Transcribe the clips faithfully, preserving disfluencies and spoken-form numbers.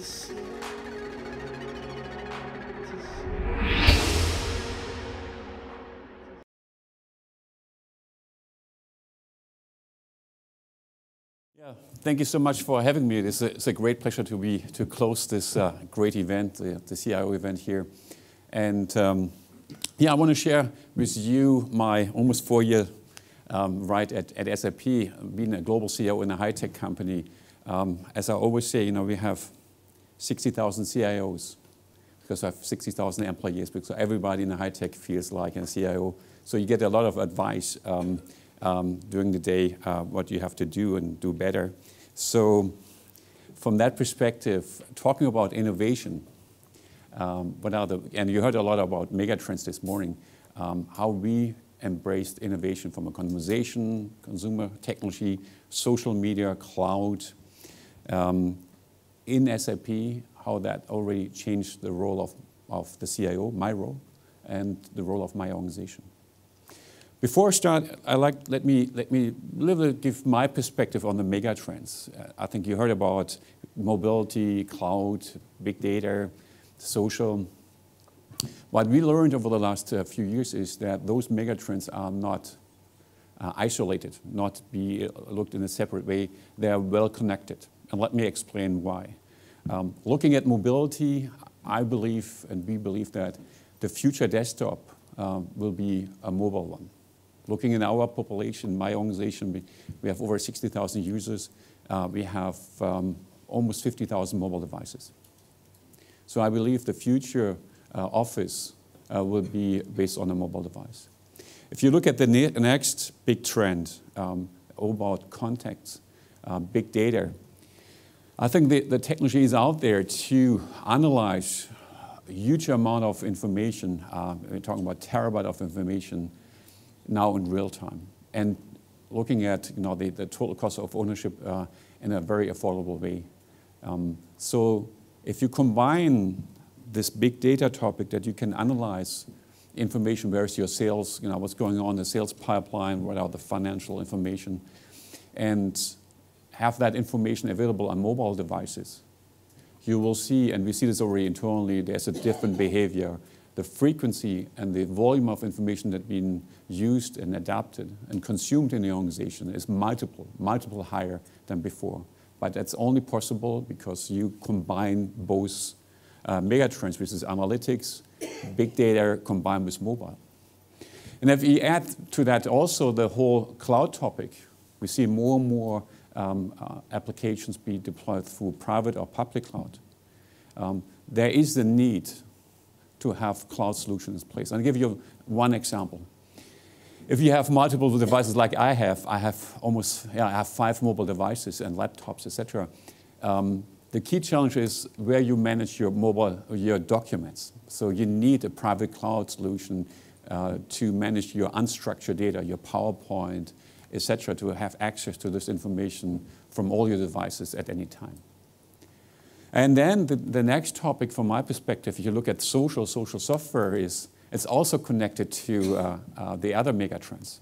Yeah, thank you so much for having me. It's a, it's a great pleasure to be to close this uh, great event, the, the C I O event here, and um, yeah, I want to share with you my almost four-year um, ride at, at S A P, being a global C I O in a high-tech company. Um, as I always say, you know, we have sixty thousand C I Os because I have sixty thousand employees, because everybody in the high-tech feels like a C I O. So you get a lot of advice um, um, during the day, uh, what you have to do and do better. So from that perspective, talking about innovation, um, what are the, and you heard a lot about megatrends this morning, um, how we embraced innovation from a conversation, consumer technology, social media, cloud, Um, in S A P, how that already changed the role of, of the C I O, my role, and the role of my organization. Before I start, I like, let me let me little give my perspective on the mega trends. I think you heard about mobility, cloud, big data, social. What we learned over the last uh, few years is that those mega trends are not uh, isolated, not be looked in a separate way. They are well connected. And let me explain why. Um, looking at mobility, I believe and we believe that the future desktop um, will be a mobile one. Looking at our population, my organization, we, we have over sixty thousand users. Uh, we have um, almost fifty thousand mobile devices. So I believe the future uh, office uh, will be based on a mobile device. If you look at the ne next big trend um, about contacts, uh, big data, I think the, the technology is out there to analyze a huge amount of information. Uh, we're talking about terabyte of information now in real time, and looking at you know the, the total cost of ownership uh, in a very affordable way. Um, so if you combine this big data topic that you can analyze information, where's your sales, you know what's going on in the sales pipeline, what are the financial information, and have that information available on mobile devices, you will see, and we see this already internally, there's a different behavior. The frequency and the volume of information that's been used and adapted and consumed in the organization is multiple, multiple higher than before. But that's only possible because you combine both uh, megatrends, which is analytics, big data combined with mobile. And if we add to that also the whole cloud topic, we see more and more Um, uh, applications be deployed through private or public cloud. Um, there is the need to have cloud solutions in place. I'll give you one example. If you have multiple devices like I have, I have almost, yeah, I have five mobile devices and laptops, et cetera. Um, the key challenge is where you manage your mobile, your documents. So you need a private cloud solution uh, to manage your unstructured data, your PowerPoint, et cetera, to have access to this information from all your devices at any time. And then the, the next topic from my perspective, if you look at social, social software, is it's also connected to uh, uh, the other megatrends.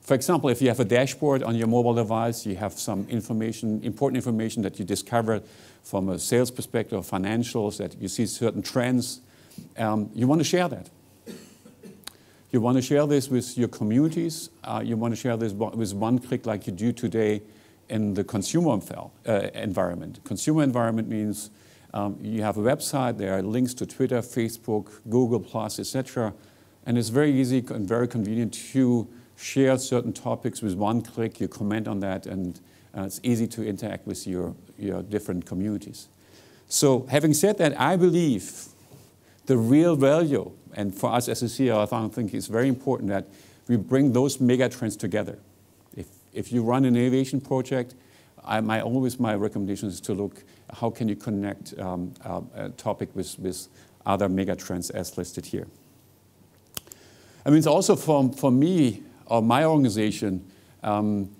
For example, if you have a dashboard on your mobile device, you have some information, important information that you discover from a sales perspective or financials, that you see certain trends, um, you want to share that. You want to share this with your communities. Uh, you want to share this with one click like you do today in the consumer uh, environment. Consumer environment means um, you have a website, there are links to Twitter, Facebook, Google Plus, et cetera. And it's very easy and very convenient to share certain topics with one click. You comment on that, and uh, it's easy to interact with your, your different communities. So having said that, I believe the real value, and for us as a C I O, I think it's very important that we bring those megatrends together. If, if you run an innovation project, I, my, always my recommendation is to look how can you connect um, uh, a topic with, with other megatrends as listed here. I mean, it's also for, for me, or my organization, um,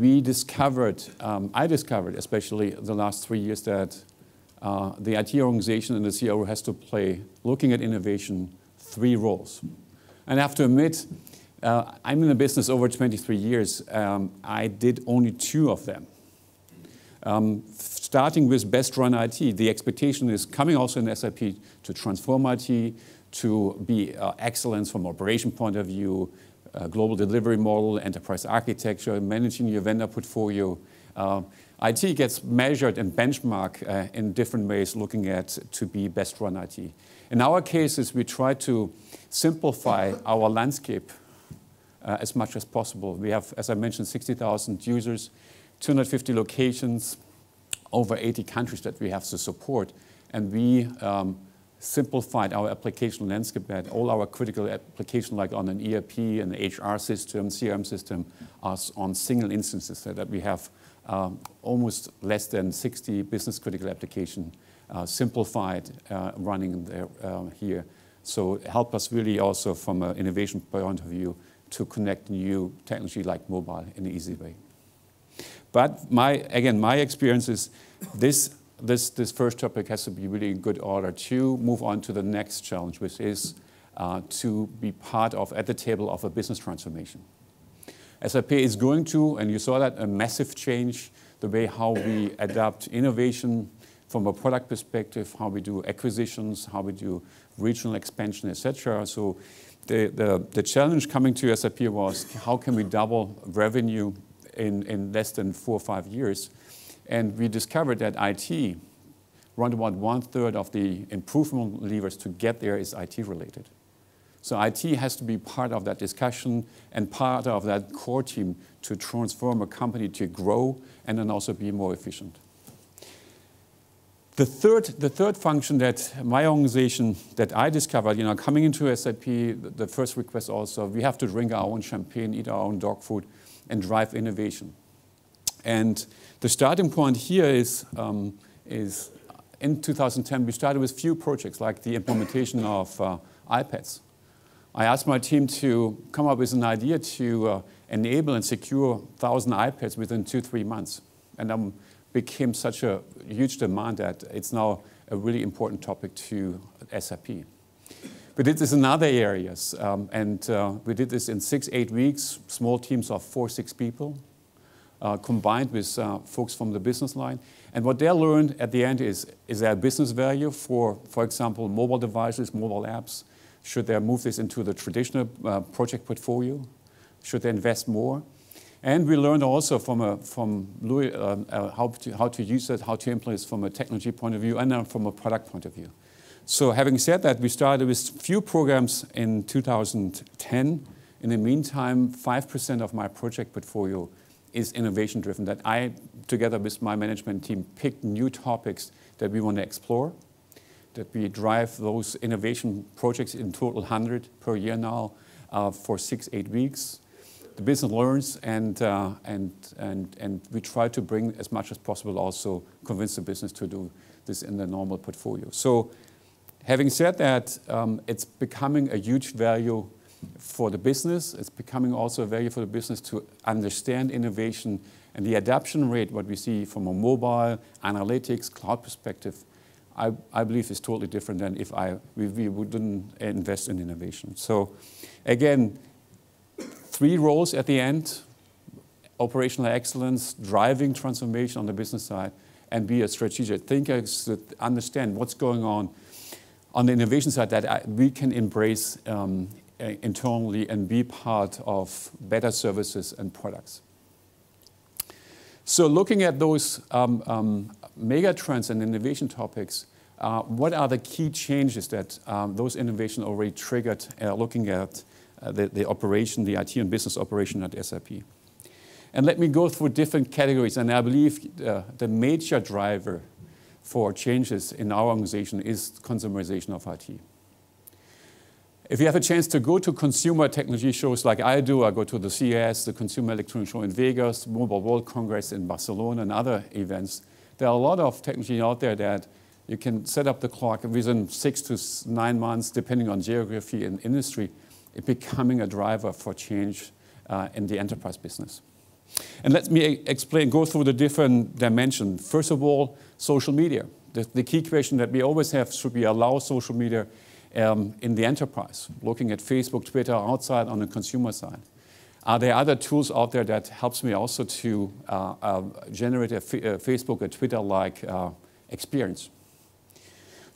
we discovered, um, I discovered, especially the last three years, that Uh, the I T organization and the C I O has to play, looking at innovation, three roles. And I have to admit, uh, I'm in the business over twenty-three years. Um, I did only two of them. Um, starting with best run I T. The expectation is coming also in S A P to transform I T, to be uh, excellence from operation point of view, uh, global delivery model, enterprise architecture, managing your vendor portfolio. Uh, I T gets measured and benchmarked uh, in different ways, looking at to be best run I T. In our cases, we try to simplify our landscape uh, as much as possible. We have, as I mentioned, sixty thousand users, two hundred fifty locations, over eighty countries that we have to support. And we um, simplified our application landscape, that all our critical applications, like on an E R P, an H R system, C R M system, are on single instances, so that we have Um, almost less than sixty business critical application uh, simplified uh, running there, uh, here. So help us really also from an innovation point of view to connect new technology like mobile in an easy way. But my, again, my experience is this, this, this first topic has to be really in good order to move on to the next challenge, which is uh, to be part of, at the table of a business transformation. S A P is going to, and you saw that, a massive change, the way how we adapt innovation from a product perspective, how we do acquisitions, how we do regional expansion, et cetera. So the, the, the challenge coming to S A P was, how can we double revenue in, in less than four or five years? And we discovered that I T, around about one third of the improvement levers to get there is I T related. So I T has to be part of that discussion and part of that core team to transform a company to grow and then also be more efficient. The third, the third function that my organization, that I discovered, you know, coming into S A P, the first request also, we have to drink our own champagne, eat our own dog food, and drive innovation. And the starting point here is, um, is in two thousand ten, we started with few projects, like the implementation of uh, iPads. I asked my team to come up with an idea to uh, enable and secure one thousand iPads within two, three months. And that um, became such a huge demand that it's now a really important topic to S A P. We did this in other areas. Um, and uh, we did this in six, eight weeks, small teams of four, six people, uh, combined with uh, folks from the business line. And what they learned at the end is, is there a business value for, for example, mobile devices, mobile apps? Should they move this into the traditional uh, project portfolio? Should they invest more? And we learned also from, a, from Louis uh, uh, how, to, how to use it, how to implement it from a technology point of view and then from a product point of view. So having said that, we started with few programs in two thousand ten. In the meantime, five percent of my project portfolio is innovation driven, that I, together with my management team, picked new topics that we want to explore, that we drive those innovation projects, in total one hundred per year now, uh, for six, eight weeks. The business learns, and, uh, and, and, and we try to bring as much as possible, also convince the business to do this in the normal portfolio. So having said that, um, it's becoming a huge value for the business. It's becoming also a value for the business to understand innovation, and the adoption rate, what we see from a mobile, analytics, cloud perspective, I, I believe is totally different than if I, we, we wouldn't invest in innovation. So again, three roles at the end: operational excellence, driving transformation on the business side, and be a strategic thinker, to understand what's going on on the innovation side that I, we can embrace um, internally and be part of better services and products. So looking at those um, um, mega trends and innovation topics, uh, what are the key changes that um, those innovations already triggered, uh, looking at uh, the, the operation, the I T and business operation at S A P? And let me go through different categories. And I believe uh, the major driver for changes in our organization is consumerization of I T. If you have a chance to go to consumer technology shows like I do, I go to the C E S, the Consumer Electronics Show in Vegas, Mobile World Congress in Barcelona, and other events, there are a lot of technology out there that you can set up the clock within six to nine months, depending on geography and industry, it becoming a driver for change uh, in the enterprise business. And let me explain, go through the different dimensions. First of all, social media. The, the key question that we always have, should we allow social media Um, in the enterprise, looking at Facebook, Twitter, outside on the consumer side. Are there other tools out there that helps me also to uh, uh, generate a, a Facebook or Twitter-like uh, experience?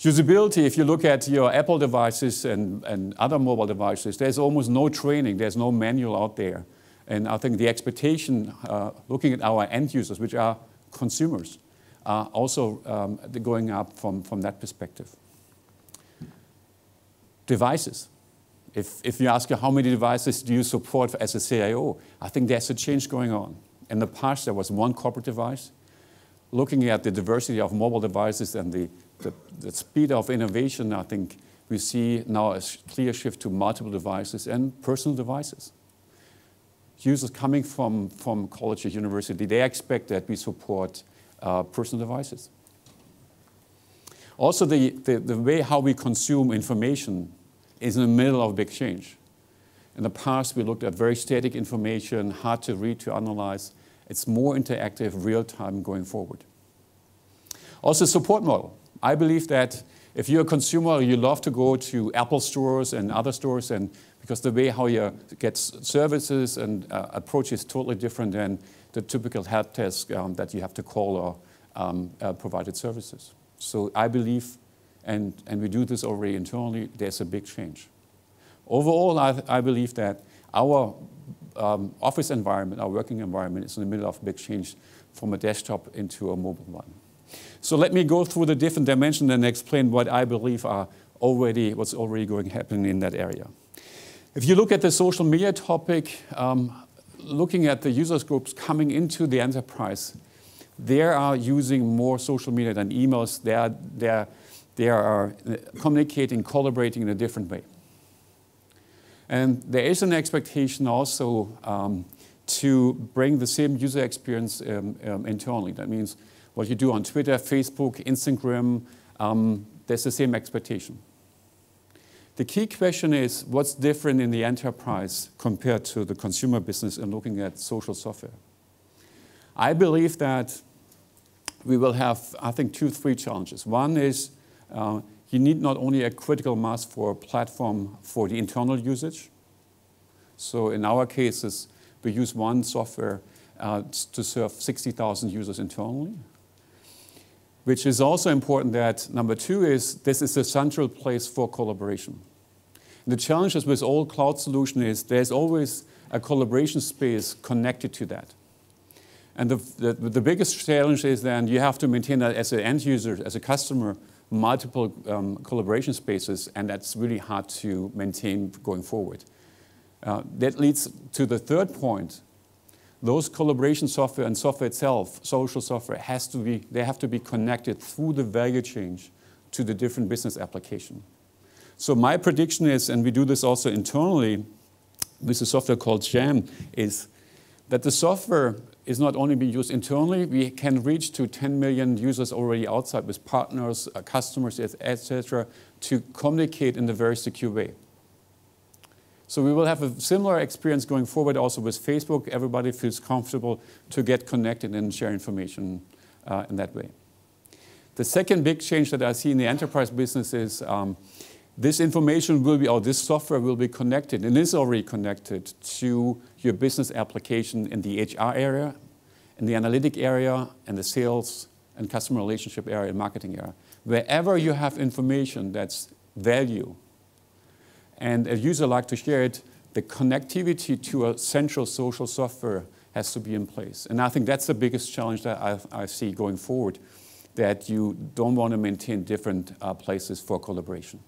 Usability, if you look at your Apple devices and, and other mobile devices, there's almost no training, there's no manual out there. And I think the expectation, uh, looking at our end users, which are consumers, are also um, going up from, from that perspective. Devices. If, if you ask how many devices do you support as a C I O, I think there's a change going on. In the past, there was one corporate device. Looking at the diversity of mobile devices and the The, the speed of innovation, I think we see now a sh- clear shift to multiple devices and personal devices. Users coming from, from college or university, they expect that we support uh, personal devices. Also, the, the, the way how we consume information is in the middle of big change. In the past, we looked at very static information, hard to read, to analyze. It's more interactive, real-time going forward. Also, support model. I believe that if you're a consumer, you love to go to Apple stores and other stores, and because the way how you get services and uh, approach is totally different than the typical help desk um, that you have to call or um, uh, provided services. So I believe, and, and we do this already internally, there's a big change. Overall, I, I believe that our um, office environment, our working environment is in the middle of big change from a desktop into a mobile one. So let me go through the different dimensions and explain what I believe are already, what's already going happening in that area. If you look at the social media topic, um, looking at the user groups coming into the enterprise, they are using more social media than emails. They are, they are, they are communicating, collaborating in a different way. And there is an expectation also um, to bring the same user experience um, um, internally. That means what you do on Twitter, Facebook, Instagram, um, there's the same expectation. The key question is, what's different in the enterprise compared to the consumer business and looking at social software? I believe that we will have, I think, two, three challenges. One is uh, you need not only a critical mass for a platform for the internal usage. So in our cases, we use one software uh, to serve sixty thousand users internally. Which is also important that number two is this is a central place for collaboration. And the challenges with all cloud solution is there's always a collaboration space connected to that. And the, the, the biggest challenge is then you have to maintain that as an end user, as a customer, multiple um, collaboration spaces, and that's really hard to maintain going forward. Uh, that leads to the third point. Those collaboration software and software itself, social software, has to be, they have to be connected through the value chain to the different business application. So my prediction is, and we do this also internally with a software called Jam, is that the software is not only being used internally, we can reach to ten million users already outside with partners, customers, et cetera, to communicate in a very secure way. So we will have a similar experience going forward also with Facebook. Everybody feels comfortable to get connected and share information uh, in that way. The second big change that I see in the enterprise business is um, this information will be, or this software will be connected and is already connected to your business application in the H R area, in the analytic area, and the sales and customer relationship area and marketing area. Wherever you have information that's value, and a user like to share it, the connectivity to a central social software has to be in place. And I think that's the biggest challenge that I, I see going forward, that you don't want to maintain different uh, places for collaboration.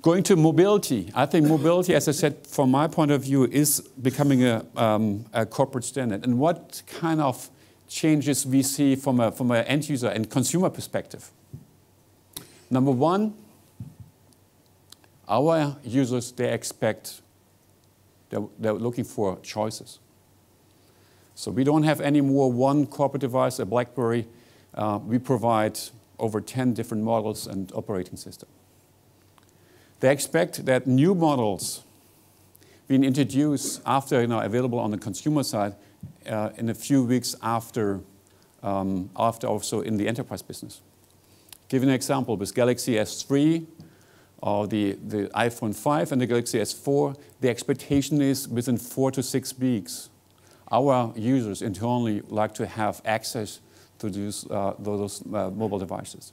Going to mobility, I think mobility, as I said, from my point of view, is becoming a, um, a corporate standard. And what kind of changes we see from a, from an end user and consumer perspective? Number one, our users, they expect, they're, they're looking for choices. So we don't have any more one corporate device, a BlackBerry. Uh, we provide over ten different models and operating system. They expect that new models being introduced after, you know, available on the consumer side uh, in a few weeks after, um, after also in the enterprise business. Give you an example with Galaxy S three, or the, the iPhone five and the Galaxy S four, the expectation is within four to six weeks. Our users internally like to have access to these, uh, those uh, mobile devices.